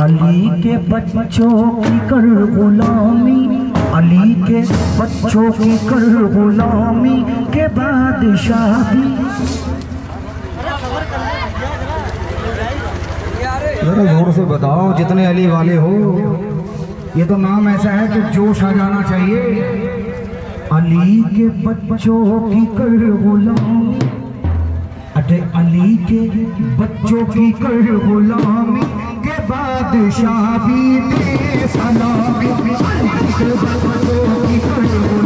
अली के बच्चों की कर गुलामी, अली के बच्चों की कर गुलामी के बाद शादी। जरा जोर से बताओ जितने अली वाले हो, ये तो नाम ऐसा है कि जोश आ जाना चाहिए। अली के बच्चों की कर गुलामी, अरे अली के बच्चों की कर गुलामी के बादशाह भी दे सलामी। अली के बच्चों की कर गुलामी,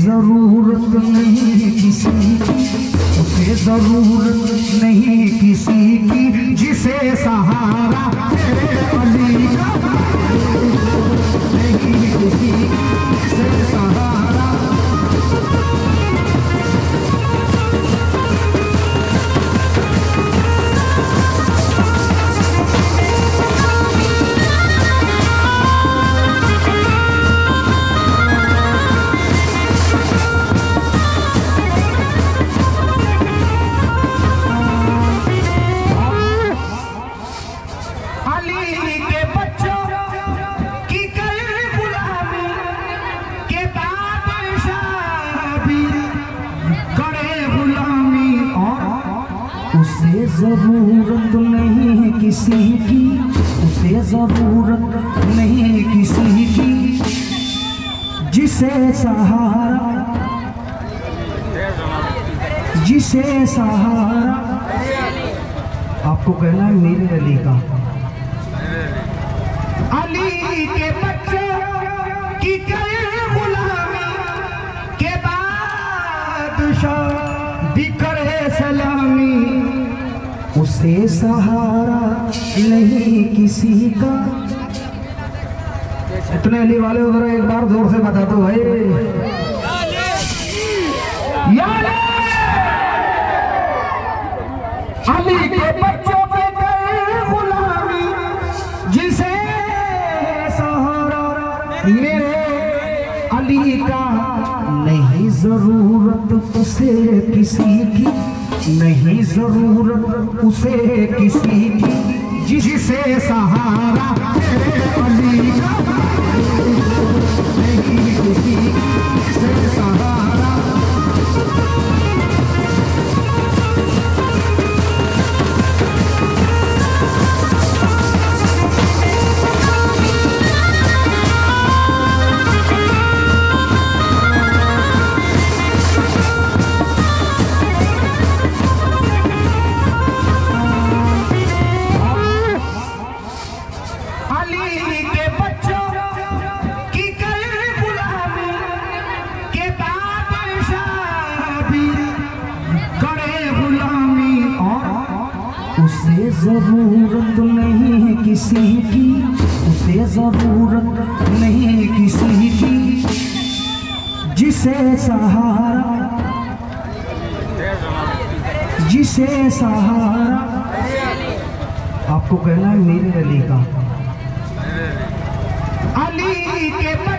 जरूरत नहीं किसी की जिसे सहारा तेरे अली का, नहीं किसी जिसे सहारा। जरूरत नहीं किसी की, उसे जरूरत नहीं किसी की जिसे सहारा। आपको कहना है मेरे अली का। अली के बच्चे की करे गुलामी के बादशाह भी करे सलामी, उसे सहारा नहीं किसी का। इतने अली वाले उधर एक बार जोर से बता दो भाई। अली के बच्चों के करे गुलामी जिसे सहारा मेरे अली का। नहीं जरूरत उसे किसी की, नहीं जरूरत उसे किसी की जिसे सहारा तेरे अली का, नहीं किसी जिसे सहारा। जरूरत नहीं किसी की, उसे जरूरत नहीं किसी की जिसे सहारा। आपको कहना है मेरे अली का। अली के